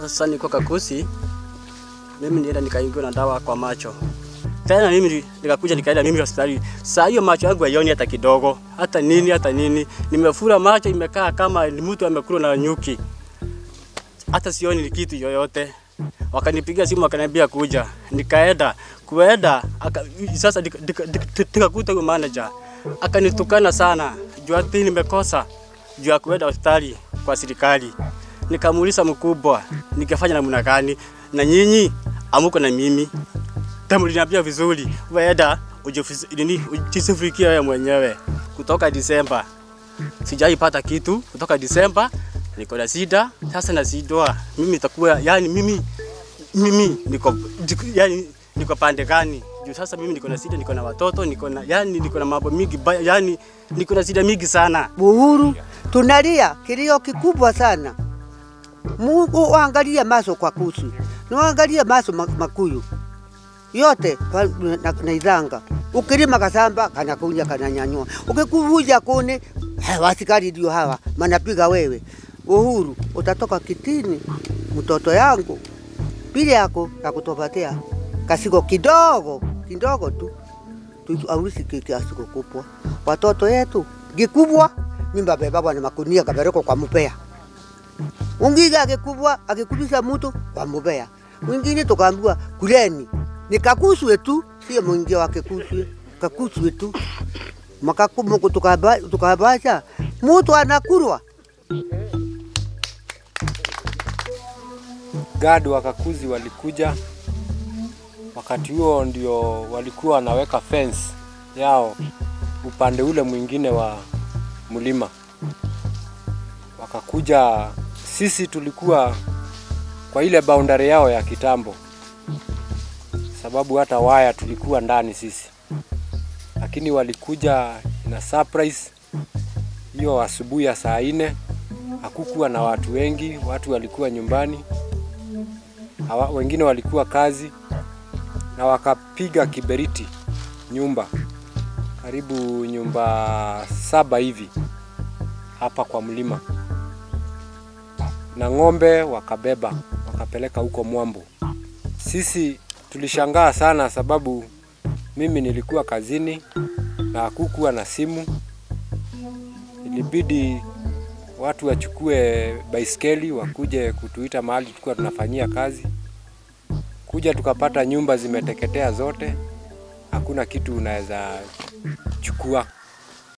Sasa niko Kakuzi, mimi nienda nikaingiwa na dawa kwa macho. Tena mimi nikakuja nikaenda mimi hospitali. Sasa hiyo macho yangu haioni hata kidogo. Hata nini. Nimefura macho imekaa kama mtu amekula na nyuki. Hata sioni kitu yoyote. Wakanipigia simu wakaniambia kuja. Nikaenda. Sasa nikakuta huyo manager. Akanitukana sana. Juu ati nimekosa juu ya kuenda hospitali kwa serikali. Nikamuuliza mkubwa, nikafanya namna gani? Na nyinyi amuko na mimi. Tamuliniambia vizuri, wenda ujisifirikia wewe mwenyewe. Kutoka Disemba sijaipata kitu, kutoka Disemba niko na sida, sasa na sidwa. Mimi nitakuwa yani mimi niko yani niko pande gani? Juu sasa mimi niko na sida, niko na watoto, niko na yani niko na mambo mingi, yani niko na sida mingi sana. Uhuru tunalia kilio kikubwa sana. Mungu angalia maso kwa kusu. Na angalia maso makuyu. Yote naidhanga. Ukilima kasamba kanakuja kananyanyua. Ukikuvuja kone wasikari ndio hawa manapiga wewe. Uhuru utatoka kitini mtoto yangu. Pili yako takutopatia kasiko kidogo tu. Tuaurisi kiasiko kubwa. Watoto yetu gikubwa mimba baba na makunia kabereko kwa mupea. Ungiga akikubwa akikubisa mtu kwa mbea. Wengine tukaambiwa kuleni. Ni Kakuzi wetu, sio mwingi wake Kakuzi. Kakuzi wetu. Makakumu tukabacha. Mtu anakurwa. Gadu wa Kakuzi walikuja. Wakati huo ndio walikuwa wanaweka fence yao upande ule mwingine wa mlima. Wakakuja, sisi tulikuwa kwa ile boundary yao ya kitambo. Sababu hata waya tulikuwa ndani sisi. Lakini walikuja na surprise. Hiyo asubuhi ya saa 4 hakukuwa na watu wengi, watu walikuwa nyumbani. Wengine walikuwa kazi na wakapiga kiberiti nyumba. Karibu nyumba 7 hivi hapa kwa mlima. Na ngombe wakabeba, wakapeleka huko Mwambo. Sisi tulishangaa sana sababu mimi nilikuwa kazini na hakukuwa na simu. Ilibidi watu wachukue baiskeli wakuje kutuita mahali tulikuwa tunafanyia kazi. Kuja tukapata nyumba zimeteketea zote. Hakuna kitu unaweza chukua.